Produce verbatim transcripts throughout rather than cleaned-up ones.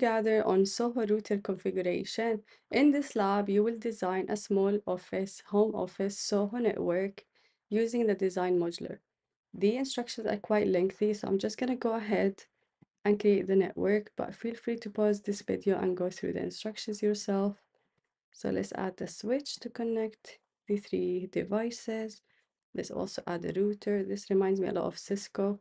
gather on SOHO router configuration. In this lab, you will design a small office, home office SOHO network using the design modular. The instructions are quite lengthy, so I'm just going to go ahead and create the network, but feel free to pause this video and go through the instructions yourself. So let's add the switch to connect the three devices. Let's also add a router. This reminds me a lot of Cisco.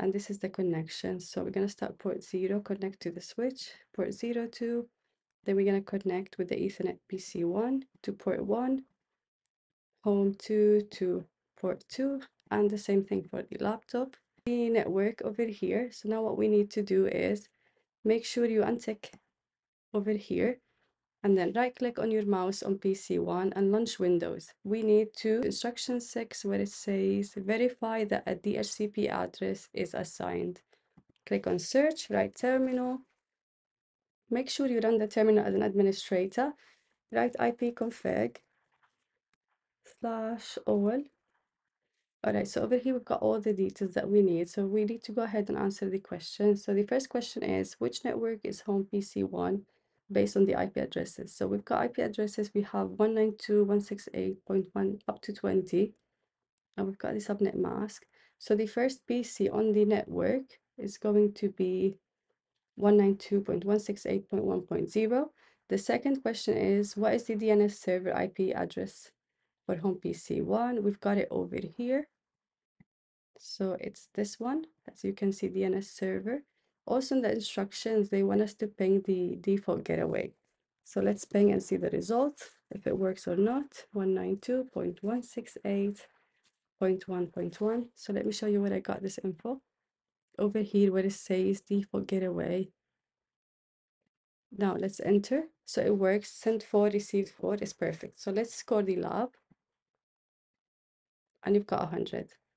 And this is the connection. So we're going to start port zero, connect to the switch, port zero two. Then we're going to connect with the Ethernet P C one to port one, home two to port two, and the same thing for the laptop. The network over here. So now what we need to do is make sure you untick over here and then right click on your mouse on P C one and launch Windows. We need to instruction six where it says verify that a D H C P address is assigned. Click on search, write terminal. Make sure you run the terminal as an administrator. Write I P config slash all. All right, so over here we've got all the details that we need. So we need to go ahead and answer the questions. So the first question is, which network is home P C one? Based on the I P addresses. So we've got I P addresses, we have one ninety-two dot one sixty-eight dot one up to twenty, and we've got the subnet mask. So the first P C on the network is going to be one ninety-two dot one sixty-eight dot one dot zero. The second question is, what is the D N S server I P address for home P C one? We've got it over here. So it's this one, as you can see, D N S server. Also in the instructions, they want us to ping the default gateway. So let's ping and see the result, if it works or not, one ninety-two dot one sixty-eight dot one dot one. So let me show you where I got this info. Over here where it says default gateway. Now let's enter. So it works, sent for, received for, is perfect. So let's score the lab. And you've got one hundred.